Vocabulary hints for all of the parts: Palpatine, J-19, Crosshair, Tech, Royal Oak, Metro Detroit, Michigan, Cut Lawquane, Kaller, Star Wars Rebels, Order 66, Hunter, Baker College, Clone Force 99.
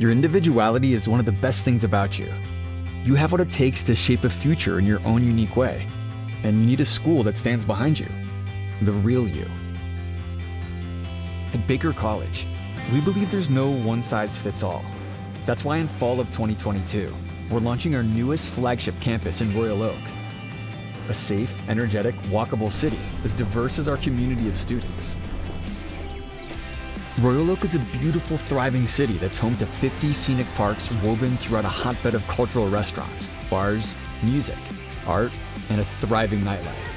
Your individuality is one of the best things about you. You have what it takes to shape a future in your own unique way, and you need a school that stands behind you, the real you. At Baker College, we believe there's no one-size-fits-all. That's why in fall of 2022, we're launching our newest flagship campus in Royal Oak, a safe, energetic, walkable city as diverse as our community of students. Royal Oak is a beautiful, thriving city that's home to 50 scenic parks woven throughout a hotbed of cultural restaurants, bars, music, art, and a thriving nightlife.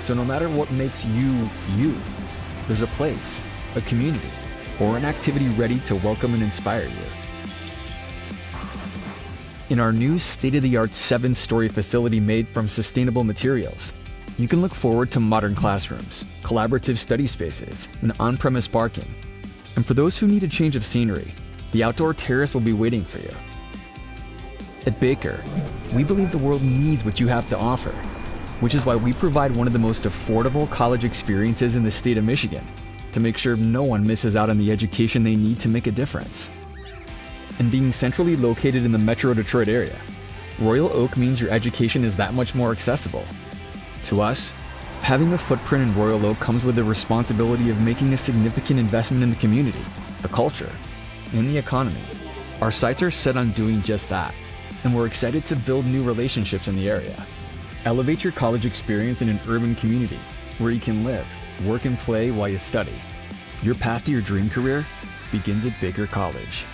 So no matter what makes you, you, there's a place, a community, or an activity ready to welcome and inspire you. In our new state-of-the-art 7-story facility made from sustainable materials, you can look forward to modern classrooms, collaborative study spaces, and on-premise parking. And for those who need a change of scenery, the outdoor terrace will be waiting for you. At Baker, we believe the world needs what you have to offer, which is why we provide one of the most affordable college experiences in the state of Michigan to make sure no one misses out on the education they need to make a difference. And being centrally located in the Metro Detroit area, Royal Oak means your education is that much more accessible. To us, having a footprint in Royal Oak comes with the responsibility of making a significant investment in the community, the culture, and the economy. Our sights are set on doing just that, and we're excited to build new relationships in the area. Elevate your college experience in an urban community where you can live, work, and play while you study. Your path to your dream career begins at Baker College.